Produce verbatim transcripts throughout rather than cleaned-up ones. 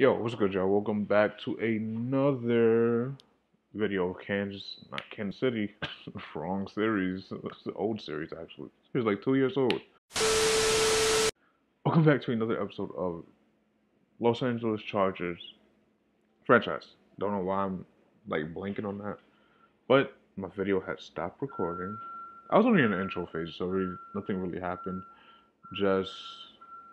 Yo, what's good, y'all? Welcome back to another video of Kansas, not Kansas City, wrong series, it's an old series actually. It was like two years old. Welcome back to another episode of Los Angeles Chargers franchise. Don't know why I'm like blanking on that, but my video had stopped recording. I was only in the intro phase, so really, nothing really happened. Just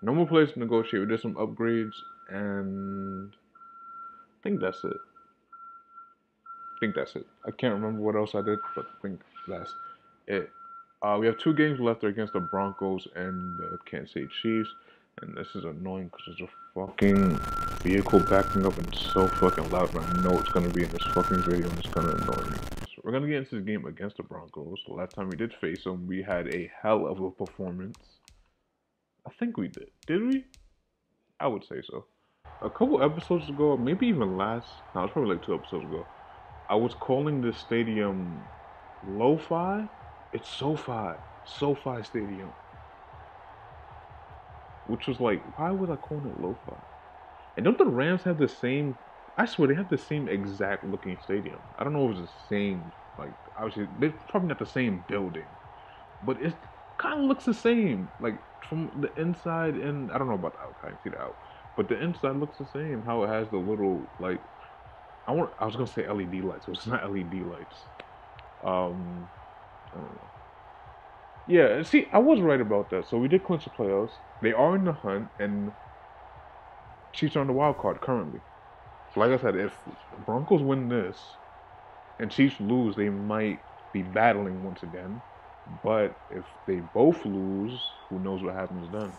no more place to negotiate. We did some upgrades. And I think that's it. I think that's it. I can't remember what else I did, but I think that's it. Uh, we have two games left against the Broncos and the Kansas City Chiefs. And this is annoying because there's a fucking vehicle backing up and it's so fucking loud. And I know it's going to be in this fucking video and it's going to annoy me. So we're going to get into this game against the Broncos. The last time we did face them, we had a hell of a performance. I think we did. Did we? I would say so. A couple episodes ago, maybe even last, no, it was probably like two episodes ago, I was calling this stadium Lo-Fi. It's SoFi. SoFi Stadium. Which was like, why was I calling it Lo-Fi? And don't the Rams have the same, I swear they have the same exact looking stadium. I don't know if it's the same, like, obviously, they're probably not the same building. But it kind of looks the same. Like, from the inside and, I don't know about the outside, I can see the out. But the inside looks the same, how it has the little, like, I want. I was going to say L E D lights, but it's not L E D lights. Um, I don't know. Yeah, see, I was right about that. So we did clinch the playoffs. They are in the hunt, and Chiefs are on the wild card currently. So like I said, if Broncos win this and Chiefs lose, they might be battling once again. But if they both lose, who knows what happens then?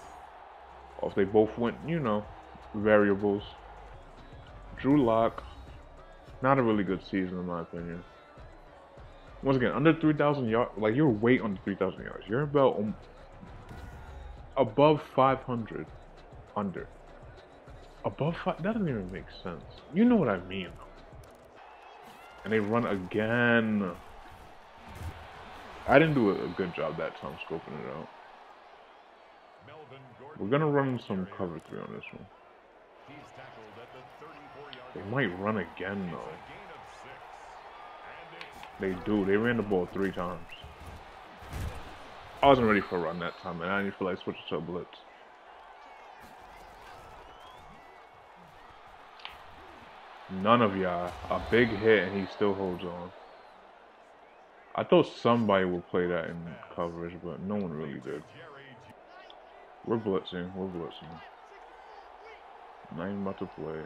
Or if they both win, you know. Variables. Drew Lock, not a really good season in my opinion. Once again, under three thousand yards, like you're way under three thousand yards. You're about um, above five hundred, under. Above five, that doesn't even make sense. You know what I mean. And they run again. I didn't do a good job that time scoping it out. We're gonna run some cover three on this one. They might run again though. They do. They ran the ball three times. I wasn't ready for a run that time, and I didn't feel like switching to a blitz. None of y'all. A big hit, and he still holds on. I thought somebody would play that in coverage, but no one really did. We're blitzing, we're blitzing. Not even about to play.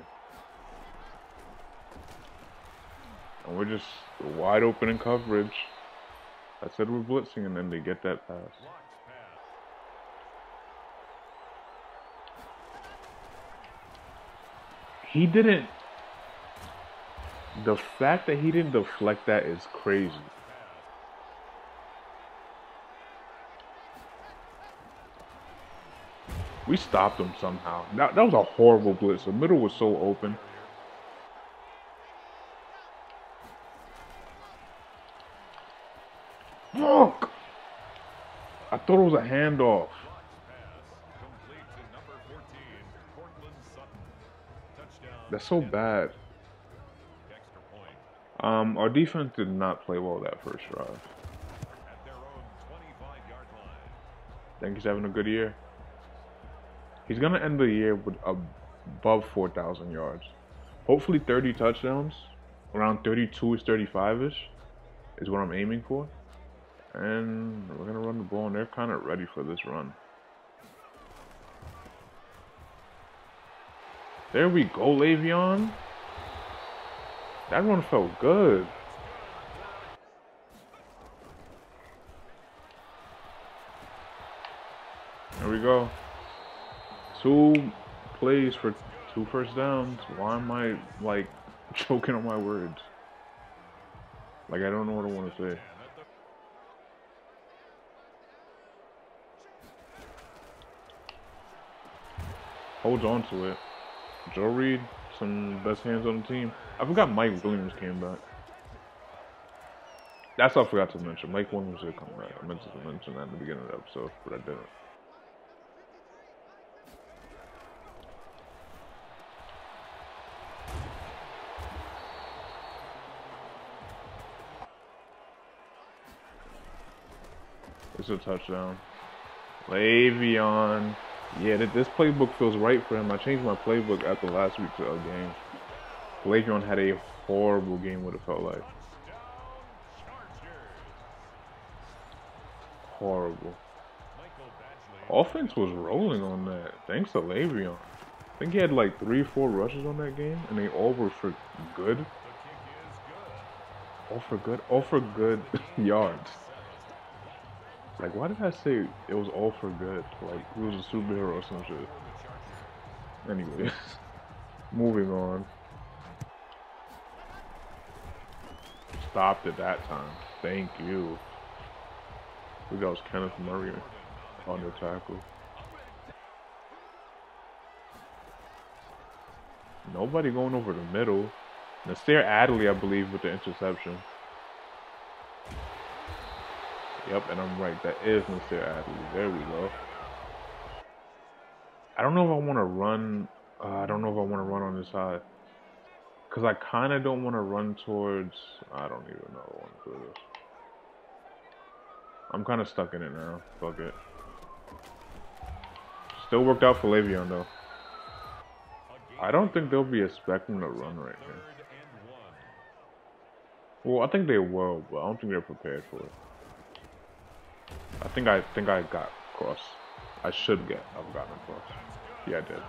And we're just wide open in coverage. I said we're blitzing and then they get that pass. He didn't... The fact that he didn't deflect that is crazy. We stopped him somehow. That, that was a horrible blitz. The middle was so open. Fuck! I thought it was a handoff. That's so bad. Um, our defense did not play well that first drive. I think he's having a good year. He's going to end the year with above four thousand yards. Hopefully thirty touchdowns. Around thirty-two-ish, thirty-five-ish is what I'm aiming for. And we're going to run the ball, and they're kind of ready for this run. There we go, Le'Veon. That run felt good. There we go. Two plays for two first downs. Why am I, like, choking on my words? Like, I don't know what I want to say. Holds on to it. Joe Reed, some best hands on the team. I forgot Mike Williams came back. That's what I forgot to mention. Mike Williams did come back. I meant to mention that in the beginning of the episode, but I didn't. It's a touchdown. Le'Veon. Yeah, this playbook feels right for him. I changed my playbook after last week's uh, game. Le'Veon had a horrible game, what it felt like. Horrible. Offense was rolling on that, thanks to Le'Veon. I think he had like three, four rushes on that game, and they all were for good. All for good, all for good yards. Like, why did I say it was all for good? Like, he was a superhero or some shit. Anyways, moving on. Stopped at that time. Thank you. We got was Kenneth Murray on the tackle. Nobody going over the middle. Nasir Adderley, I believe, with the interception. Yep, and I'm right. That is Nasir Adderley. There we go. I don't know if I want to run. Uh, I don't know if I want to run on this side. Because I kind of don't want to run towards... I don't even know what I want to do this. I'm kind of stuck in it now. Fuck it. Still worked out for Le'Veon, though. I don't think they'll be expecting to run right here. Well, I think they will, but I don't think they're prepared for it. I think I think I got cross. I should get. I've gotten cross. Yeah, I did.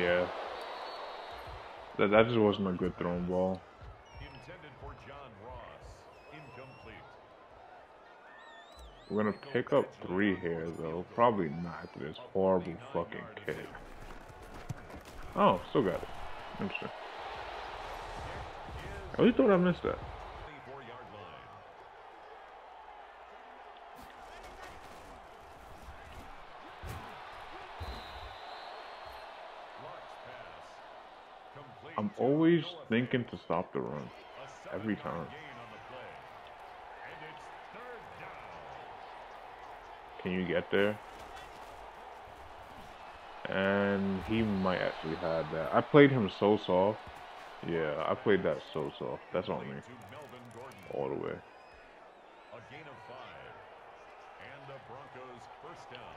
Yeah. That, that just wasn't a good thrown ball. Intended for John Ross. Incomplete. We're going to pick up three here, though. Probably not after this horrible fucking kick. Oh, still got it. Interesting. I really thought I missed that. I'm always thinking to stop the run. Every time. Can you get there? And he might actually have that. I played him so soft. Yeah, I played that so soft. That's on me. All the way. A gain of five. And the Broncos first down.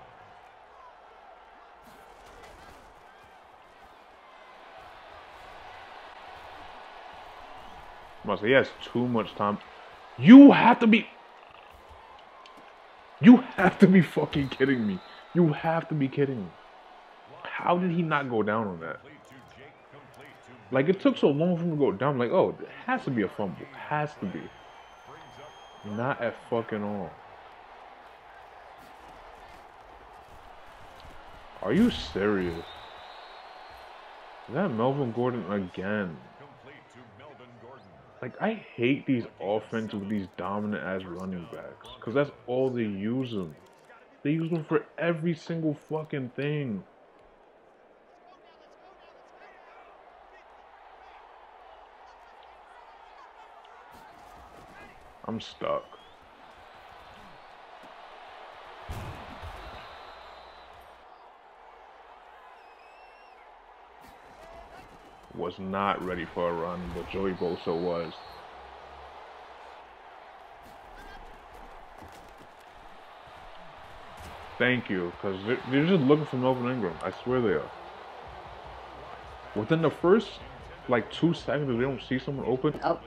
Must he has too much time. You have to be You have to be fucking kidding me. You have to be kidding me. How did he not go down on that? Like, it took so long for him to go down. Like, oh, it has to be a fumble. It has to be. Not at fucking all. Are you serious? Is that Melvin Gordon again? Like, I hate these offenses with these dominant-ass running backs. Because that's all they use them. They use them for every single fucking thing. I'm stuck. Was not ready for a run, but Joey Bosa was. Thank you, because they're, they're just looking for Melvin Ingram. I swear they are. Within the first, like, two seconds, if they don't see someone open. Oh,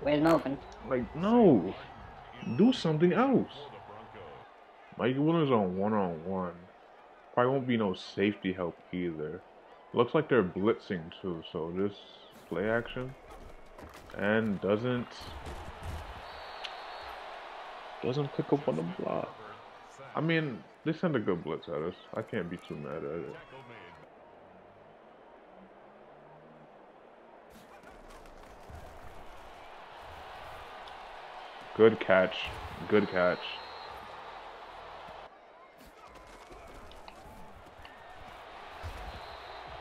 where's Melvin? Like, no. Do something else. Mike Williams on one-on-one. Probably won't be no safety help either. Looks like they're blitzing too, so this play action and doesn't doesn't pick up on the block. I mean, they send a good blitz at us. I can't be too mad at it. Good catch. Good catch.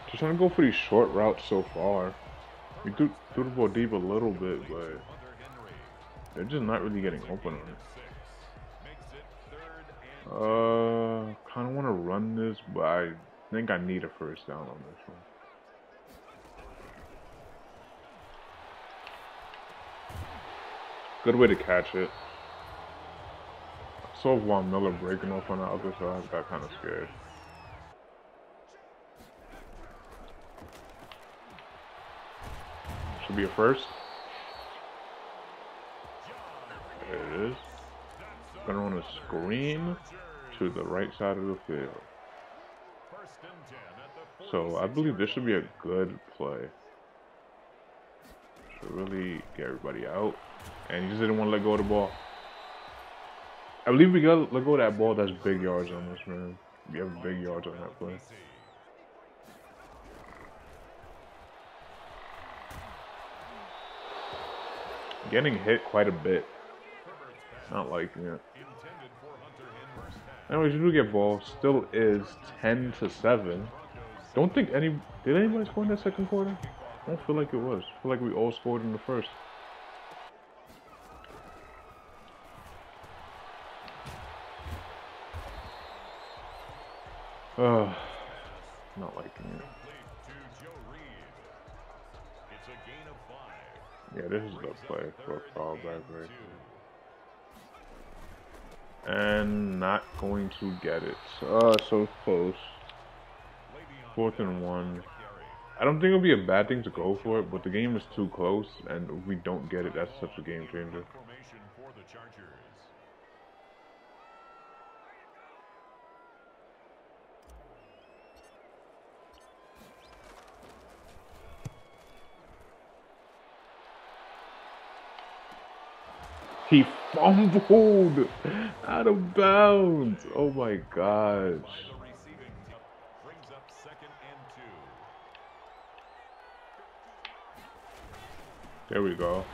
Just trying to go for these short routes so far. We do threw the ball deep a little bit, but they're just not really getting open on it. Uh, kind of want to run this, but I think I need a first down on this one. Good way to catch it. I saw Von Miller breaking off on the other side. So I got kind of scared. Should be a first. There it is. Gonna run a screen to the right side of the field. So I believe this should be a good play. Should really get everybody out. And he just didn't want to let go of the ball. I believe we gotta let go of that ball. That's big yards on this, man. We have big yards on that play. Getting hit quite a bit. Not liking it. Anyways, you do get ball. Still is ten to seven. Don't think any... Did anybody score in that second quarter? I don't feel like it was. I feel like we all scored in the first. Uh, not liking it. Yeah, this is the play for a foul back right here. And not going to get it. Uh, so close. Fourth and one. I don't think it'll be a bad thing to go for it, but the game is too close, and if we don't get it, that's such a game changer. He fumbled out of bounds. Oh my gosh. There we go.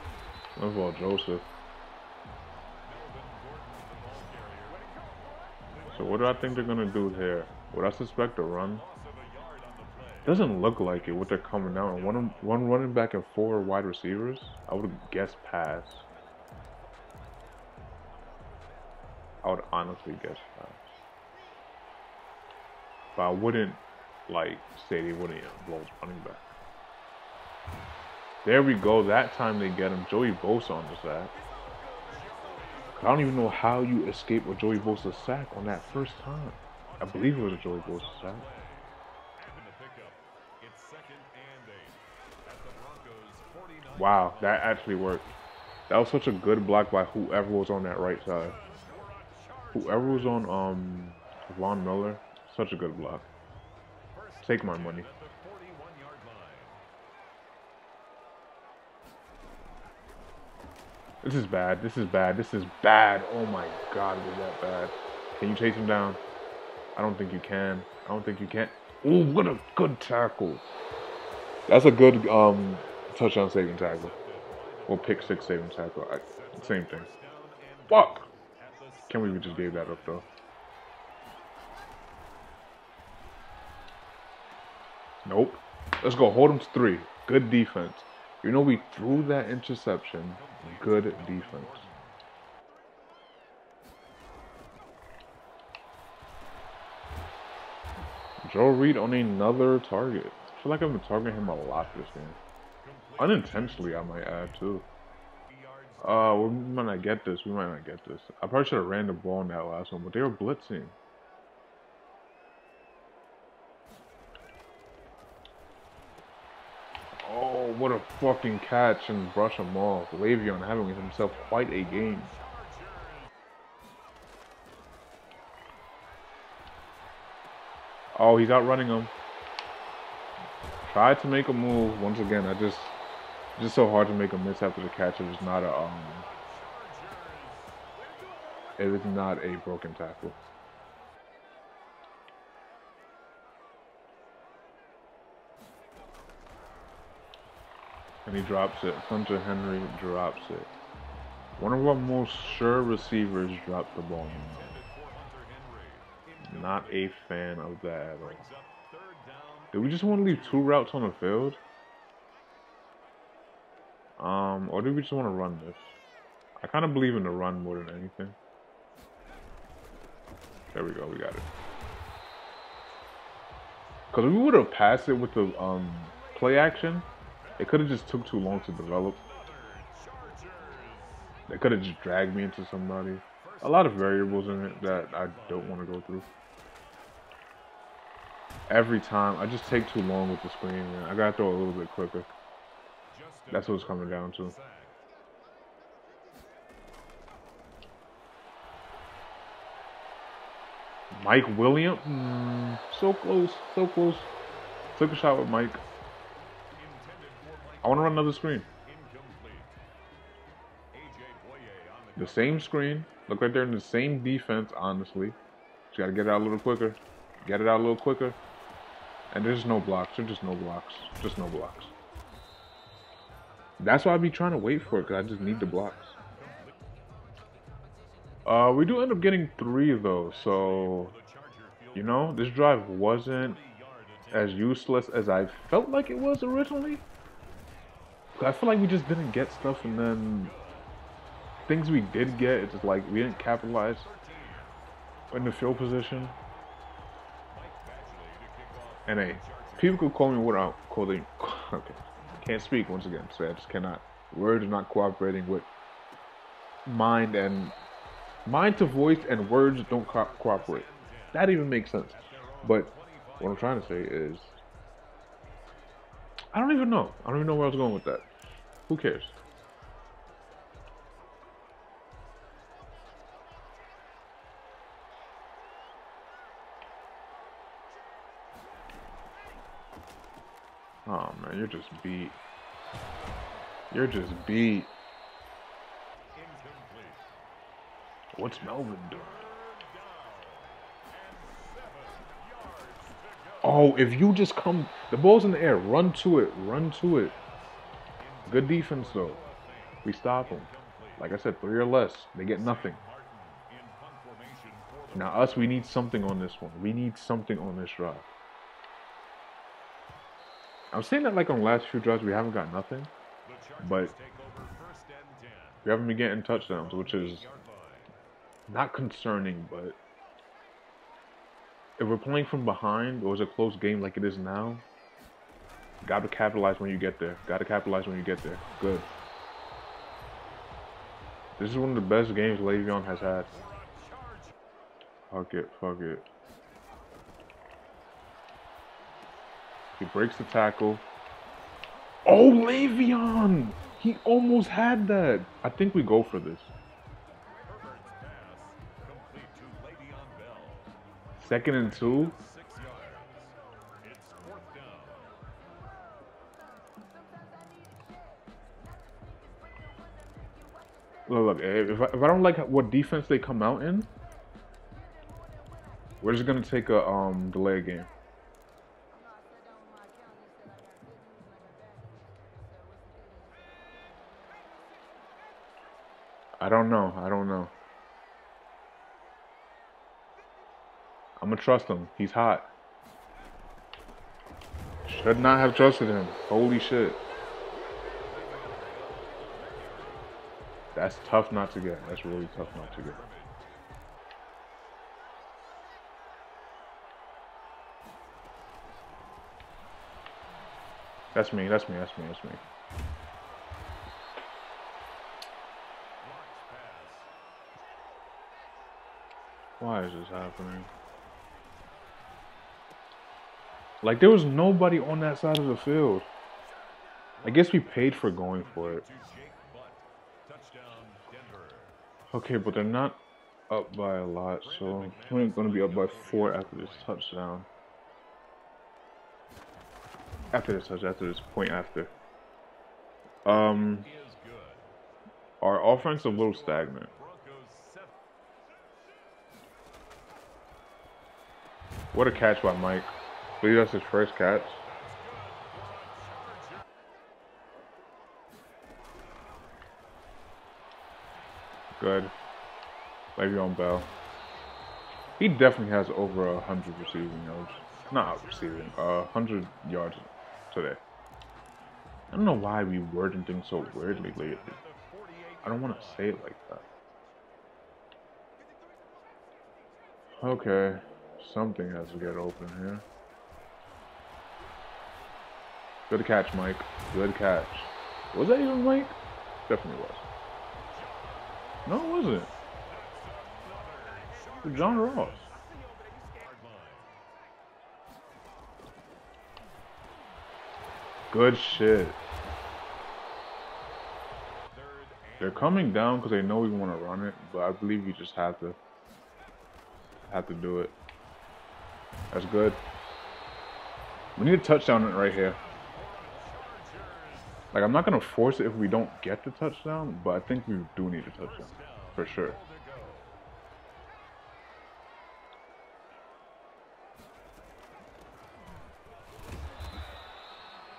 That's all Joseph. So what do I think they're going to do here? Would I suspect a run? Doesn't look like it, what they're coming out. And one, one running back and four wide receivers? I would guess pass. I would honestly guess pass. But I wouldn't, like, say they wouldn't blow the running back. There we go. That time they get him. Joey Bosa on the sack. I don't even know how you escape a Joey Bosa sack on that first time. I believe it was a Joey Bosa sack. Wow, that actually worked. That was such a good block by whoever was on that right side. Whoever was on um, Von Miller, such a good block. Take my money. This is bad. This is bad. This is bad. Oh my God, was that bad? Can you chase him down? I don't think you can. I don't think you can. Ooh, what a good tackle. That's a good um, touchdown saving tackle. Or pick six saving tackle. I, same thing. Fuck. Can't believe we just gave that up though. Nope. Let's go. Hold him to three. Good defense. You know, we threw that interception. Good defense. Joe Reed on another target. I feel like I've been targeting him a lot this game. Unintentionally, I might add, too. Uh, we might not get this. We might not get this. I probably should have ran the ball in that last one, but they were blitzing. What a fucking catch and brush him off. Le'Veon having himself quite a game. Oh, he's outrunning him. Tried to make a move. Once again, I just... It's just so hard to make a miss after the catch. It was not a... Um, it was not a broken tackle. And he drops it. Hunter Henry drops it. One of our most sure receivers dropped the ball. Not a fan of that at all. Did we just want to leave two routes on the field? Um, or do we just want to run this? I kind of believe in the run more than anything. There we go. We got it. Because we would have passed it with the um, play action. It could have just took too long to develop. They could have just dragged me into somebody. A lot of variables in it that I don't want to go through. Every time, I just take too long with the screen, man. I gotta throw a little bit quicker. That's what it's coming down to. Mike Williams? Mm, so close, so close. Took a shot with Mike. I want to run another screen. The same screen. Look right there in the same defense, honestly. Just got to get it out a little quicker. Get it out a little quicker. And there's no blocks. There's just no blocks. Just no blocks. That's why I be trying to wait for it, because I just need the blocks. Uh, we do end up getting three, though. So, you know, this drive wasn't as useless as I felt like it was originally. I feel like we just didn't get stuff, and then things we did get, it's just like we didn't capitalize in the field position. And hey, people could call me what I call them. Okay, can't speak once again. So I just cannot. Words not cooperating with mind and mind to voice, and words don't co cooperate. That even makes sense. But what I'm trying to say is, I don't even know. I don't even know where I was going with that. Who cares? Oh man, you're just beat. You're just beat. What's Melvin doing? Oh, if you just come, the ball's in the air, run to it, run to it. Good defense, though. We stop them. Like I said, three or less, they get nothing. Now, us, we need something on this one. We need something on this drive. I'm saying that like on the last few drives, we haven't got nothing, but we haven't been getting touchdowns, which is not concerning, but if we're playing from behind, or it's a close game like it is now, gotta capitalize when you get there. Gotta capitalize when you get there. Good. This is one of the best games Le'Veon has had. Fuck it, fuck it. He breaks the tackle. Oh, Le'Veon! He almost had that. I think we go for this. Second and two. Look, look, if I, if I don't like what defense they come out in, we're just gonna take a um, delay game. I don't know. I don't know. I'm gonna trust him. He's hot. Should not have trusted him. Holy shit. That's tough not to get. That's really tough not to get. That's me. That's me. That's me. That's me. Why is this happening? Like, there was nobody on that side of the field. I guess we paid for going for it. Okay, but they're not up by a lot, so we're going to be up by four after this touchdown. After this touchdown, after this point after. Um, our offense is a little stagnant. What a catch by Mike. I believe that's his first catch. Good. Le'Veon Bell. He definitely has over a hundred receiving yards. Not receiving, a hundred yards today. I don't know why we worded things so weirdly lately. I don't want to say it like that. Okay, something has to get open here. Good catch, Mike. Good catch. Was that even Mike? Definitely was. No, it wasn't. It was John Ross. Good shit. They're coming down because they know we want to run it, but I believe we just have to have to do it. That's good. We need a touchdown right here. Like, I'm not going to force it if we don't get the touchdown, but I think we do need a touchdown for sure.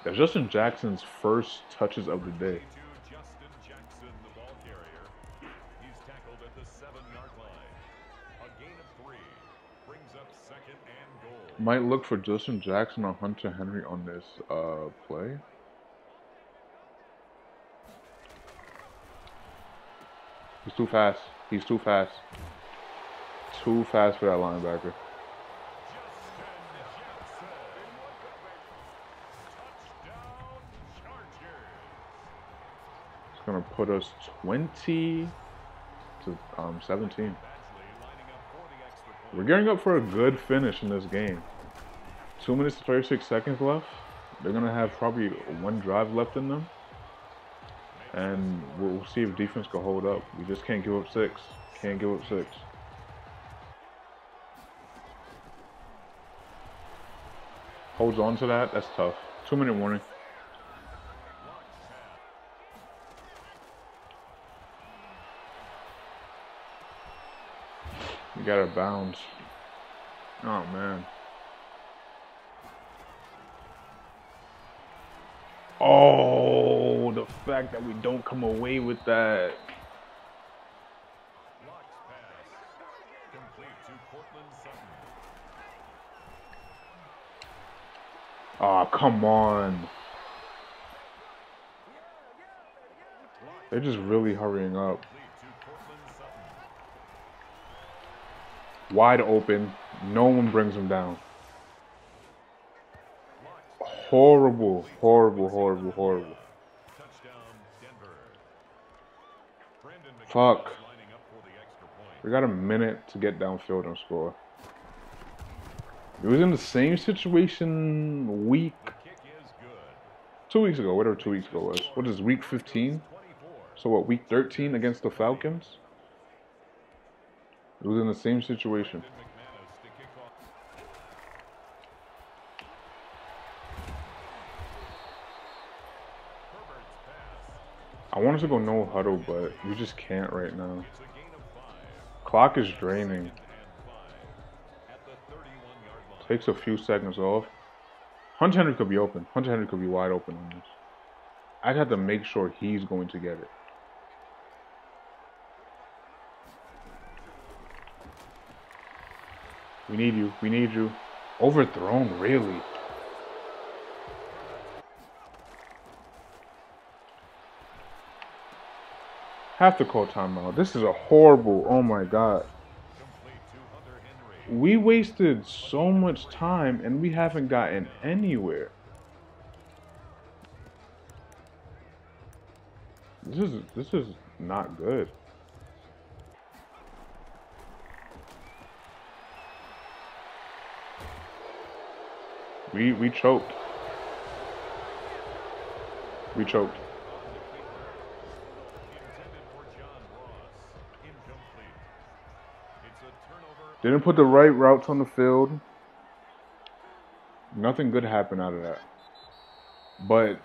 That's Justin Jackson's first touches of the day. Might look for Justin Jackson or Hunter Henry on this uh, play. He's too fast. He's too fast. Too fast for that linebacker. It's gonna put us twenty to um, seventeen. We're gearing up for a good finish in this game. Two minutes and thirty-six seconds left. They're gonna have probably one drive left in them. And we'll see if defense can hold up. We just can't give up six. Can't give up six. Holds on to that. That's tough. Two minute warning. We got our bounds. Oh, man. Oh. The fact that we don't come away with that. Ah, oh, come on. They're just really hurrying up. Wide open. No one brings them down. Horrible, horrible, horrible, horrible. Fuck. We got a minute to get downfield and score. It was in the same situation week... Two weeks ago, whatever two weeks ago was. What is week fifteen? So what, week thirteen against the Falcons? It was in the same situation. I wanted to go no huddle, but you just can't right now. Clock is draining. Takes a few seconds off. Hunter Henry could be open. Hunter Henry could be wide open on this. I'd have to make sure he's going to get it. We need you. We need you. Overthrown, really. Have to call timeout. This is a horrible, oh my god. We wasted so much time and we haven't gotten anywhere. This is this is not good. We we choked. We choked. Didn't put the right routes on the field. Nothing good happened out of that. But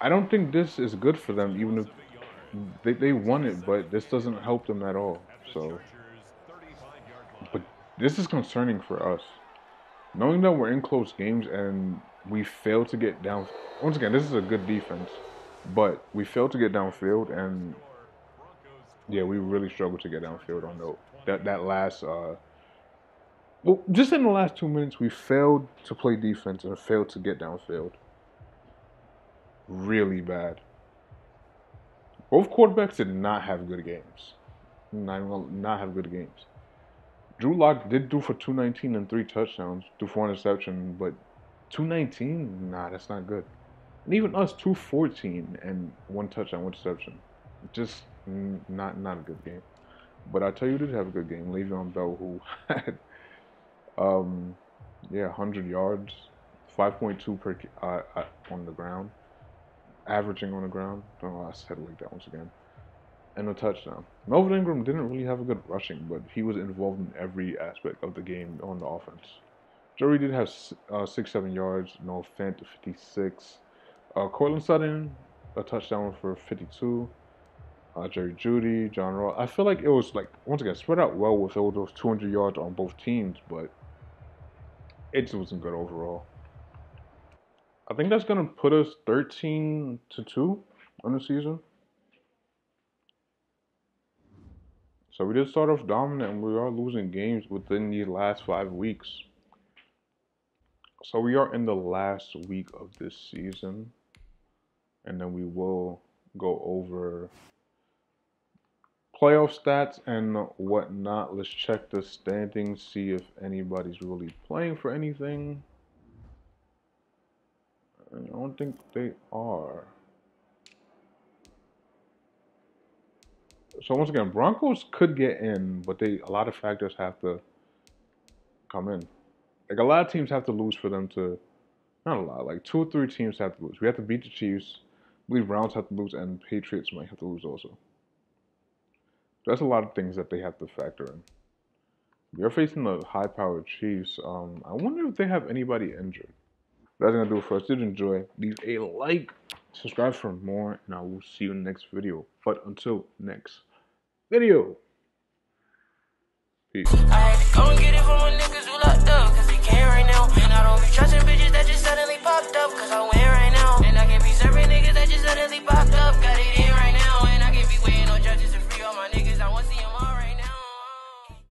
I don't think this is good for them, even if they, they won it, but this doesn't help them at all. So, but this is concerning for us. Knowing that we're in close games and we fail to get down. Once again, this is a good defense, but we fail to get downfield and... Yeah, we really struggled to get downfield on though. That that last, uh, well, just in the last two minutes, we failed to play defense and failed to get downfield. Really bad. Both quarterbacks did not have good games. Not even, not have good games. Drew Lock did do for two nineteen and three touchdowns, do for interception, but two nineteen, nah, that's not good. And even us, two fourteen and one touchdown, one interception. just not not a good game. But I tell you, did have a good game. Le'Veon Bell, who had um, yeah, one hundred yards, five point two per uh, on the ground, averaging on the ground. Don't know why I said it like that once again. And a touchdown. Melvin Ingram didn't really have a good rushing, but he was involved in every aspect of the game on the offense. Joe Reed did have uh, six, seven yards. No offense, fifty-six. Uh, Corlin Sutton, a touchdown for fifty-two. Uh, Jerry Judy, John Ross. I feel like it was, like, once again, spread out well with all those two hundred yards on both teams, but it just wasn't good overall. I think that's going to put us thirteen to two on the season. So we did start off dominant, and we are losing games within the last five weeks. So we are in the last week of this season, and then we will go over playoff stats and whatnot. Let's check the standings, see if anybody's really playing for anything. I don't think they are. So once again, Broncos could get in, but they a lot of factors have to come in. Like, a lot of teams have to lose for them to, not a lot, like two or three teams have to lose. We have to beat the Chiefs. I believe Browns have to lose, and Patriots might have to lose also. That's a lot of things that they have to factor in. They're facing the high-powered Chiefs. Um, I wonder if they have anybody injured. That's going to do it for us. Did you enjoy? Leave a like, subscribe for more, and I will see you in the next video. But until next video, peace.